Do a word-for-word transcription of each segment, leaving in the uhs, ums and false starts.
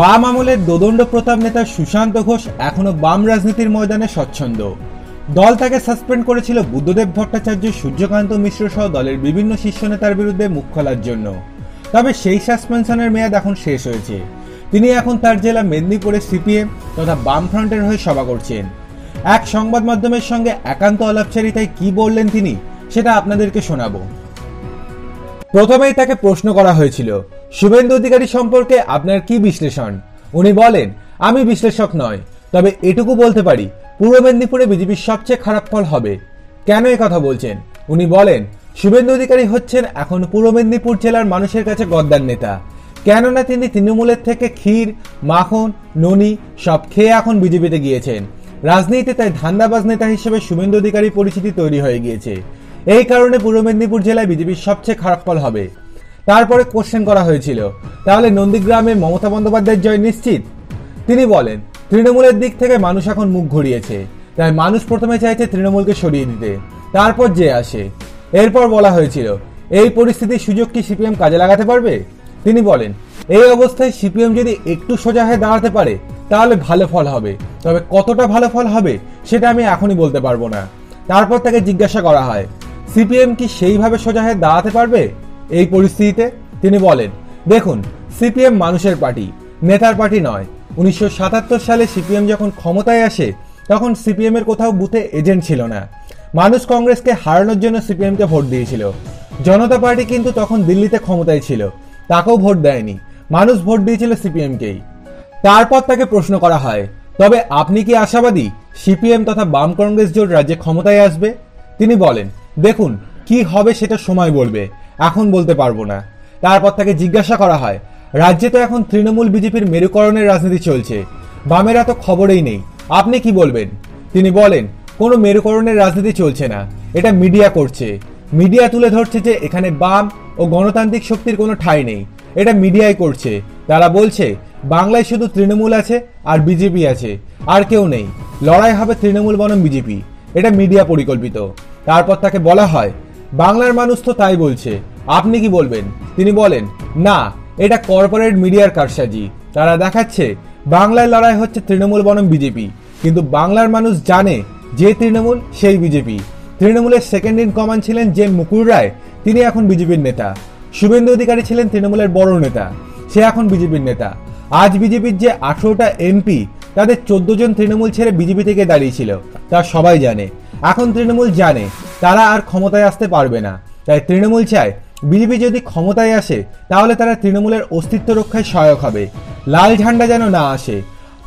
বাম আমলের দোদণ্ড প্রতাপ নেতা সুশান্ত ঘোষ এখনো বাম রাজনীতির ময়দানে স্বচ্ছন্দ। দল তাকে সাসপেন্ড করেছিল বুদ্ধদেব ভট্টাচার্য, সূর্যকান্ত মিশ্র সহ দলের বিভিন্ন শীর্ষ নেতার বিরুদ্ধে মুখ খোলার জন্য। তবে সেই সাসপেনশনের মেয়াদ এখন শেষ হয়েছে। তিনি এখন তার জেলা মেদিনীপুরে সিপিএম তথা বামফ্রন্টের হয়ে সভা করছেন। এক সংবাদ মাধ্যমের সঙ্গে একান্ত আলাপচারিতায় কি বললেন তিনি, সেটা আপনাদেরকে শোনাবো। প্রথমেই তাকে প্রশ্ন করা হয়েছিল, শুভেন্দু অধিকারী সম্পর্কে আপনার কি বিশ্লেষণ? উনি বলেন, আমি বিশ্লেষক নয়, তবে এটুকু বলতে পারি পূর্ব মেদিনীপুরে বিজেপির সবচেয়ে খারাপ ফল হবে। কেন এই কথা বলছেন? উনি বলেন, শুভেন্দু অধিকারী হচ্ছেন এখন পূর্ব মেদিনীপুর জেলার মানুষের কাছে গদ্দার নেতা, কেননা তিনি তৃণমূলের থেকে ক্ষীর মাখন ননি সব খেয়ে এখন বিজেপিতে গিয়েছেন। রাজনীতিতে তাই ধান্দাবাজ নেতা হিসেবে শুভেন্দু অধিকারী পরিচিতি তৈরি হয়ে গিয়েছে। এই কারণে পূর্ব মেদিনীপুর জেলায় বিজেপির সবচেয়ে খারাপ ফল হবে। তারপরে কোশ্চেন করা হয়েছিল, তাহলে নন্দীগ্রামে মমতা বন্দ্যোপাধ্যায়ের জয় নিশ্চিত? তিনি বলেন, তৃণমূলের দিক থেকে মানুষ এখন মুখ ঘুরিয়েছে, তাই মানুষ প্রথমে চাইছে তৃণমূলকে সরিয়ে দিতে, তারপর যে আসে। এরপর বলা হয়েছিল, এই পরিস্থিতির সুযোগ কি সিপিএম কাজে লাগাতে পারবে? তিনি বলেন, এই অবস্থায় সিপিএম যদি একটু সোজা হয়ে দাঁড়াতে পারে তাহলে ভালো ফল হবে, তবে কতটা ভালো ফল হবে সেটা আমি এখনই বলতে পারবো না। তারপর তাকে জিজ্ঞাসা করা হয়, সিপিএম কি সেইভাবে সোজা হয়ে দাঁড়াতে পারবে এই পরিস্থিতিতে? তিনি বলেন, দেখুন, সিপিএম মানুষের পার্টি, নেতার পার্টি নয়। উনিশশো সাতাত্তর সালে সিপিএম যখন ক্ষমতায় আসে তখন সিপিএম এর কোথাও বুথে এজেন্ট ছিল না। মানুষ কংগ্রেসকে হারানোর জন্য সিপিএমকে ভোট দিয়েছিল। জনতা পার্টি কিন্তু তখন দিল্লিতে ক্ষমতায় ছিল, তাকেও ভোট দেয়নি, মানুষ ভোট দিয়েছিল সিপিএমকেই। তারপর তাকে প্রশ্ন করা হয়, তবে আপনি কি আশাবাদী সিপিএম তথা বাম কংগ্রেস জোট রাজ্যে ক্ষমতায় আসবে? তিনি বলেন, দেখুন, কি হবে সেটা সময় বলবে, এখন বলতে পারবো না। তারপর তাকে জিজ্ঞাসা করা হয়, রাজ্যে তো এখন তৃণমূল বিজেপির মেরুকরণের রাজনীতি চলছে, বামেরা তো খবরেই নেই, আপনি কি বলবেন? তিনি বলেন, কোনো মেরুকরণের রাজনীতি চলছে না, এটা মিডিয়া করছে। মিডিয়া তুলে ধরছে যে এখানে বাম ও গণতান্ত্রিক শক্তির কোনো ঠাঁই নেই, এটা মিডিয়াই করছে। তারা বলছে বাংলায় শুধু তৃণমূল আছে আর বিজেপি আছে, আর কেউ নেই, লড়াই হবে তৃণমূল বনাম বিজেপি, এটা মিডিয়া পরিকল্পিত। তারপর তাকে বলা হয়, বাংলার মানুষ তো তাই বলছে, আপনি কি বলবেন? তিনি বলেন, না, এটা কর্পোরেট মিডিয়ার কারসাজি, তারা দেখাচ্ছে বাংলায় লড়াই হচ্ছে তৃণমূল বনাম বিজেপি, কিন্তু বাংলার মানুষ জানে যে তৃণমূল সেই বিজেপি। তৃণমূলের সেকেন্ড ইন কমান্ড ছিলেন যে মুকুল রায়, তিনি এখন বিজেপির নেতা। শুভেন্দু অধিকারী ছিলেন তৃণমূলের বড় নেতা, সে এখন বিজেপির নেতা। আজ বিজেপির যে আঠেরোটা এমপি, তাদের চোদ্দ জন তৃণমূল ছেড়ে বিজেপি থেকে দাঁড়িয়েছিল, তা সবাই জানে। এখন তৃণমূল জানে তারা আর ক্ষমতায় আসতে পারবে না, তাই তৃণমূল চায় বিজেপি যদি ক্ষমতায় আসে তাহলে তারা তৃণমূলের অস্তিত্ব রক্ষায় সহায়ক হবে, লাল ঝান্ডা যেন না আসে,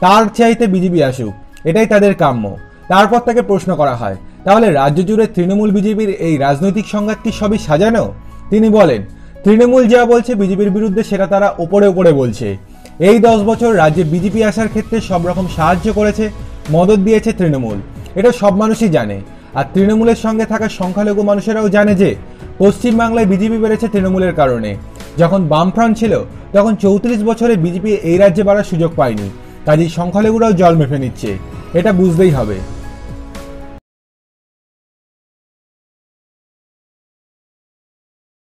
তার চাইতে বিজেপি আসুক, এটাই তাদের কাম্য। তারপর তাকে প্রশ্ন করা হয়, তাহলে রাজ্য জুড়ে তৃণমূল বিজেপির এই রাজনৈতিক সংঘাত কি সবই সাজানো? তিনি বলেন, তৃণমূল যা বলছে বিজেপির বিরুদ্ধে সেটা তারা ওপরে ওপরে বলছে। এই দশ বছর রাজ্যে বিজেপি আসার ক্ষেত্রে সব রকম সাহায্য করেছে, মদত দিয়েছে তৃণমূল, এটা সব মানুষই জানে। আর তৃণমূলের সঙ্গে থাকা সংখ্যালঘু মানুষেরাও জানে যে পশ্চিমবাংলায় বিজেপি বেড়েছে তৃণমূলের কারণে। যখন বামফ্রন্ট ছিল তখন চৌত্রিশ বছরে বিজেপি এই রাজ্যে বাড়ার সুযোগ পায়নি, কাজেই সংখ্যালঘুরাও জল মেপে নিচ্ছে, এটা বুঝতেই হবে।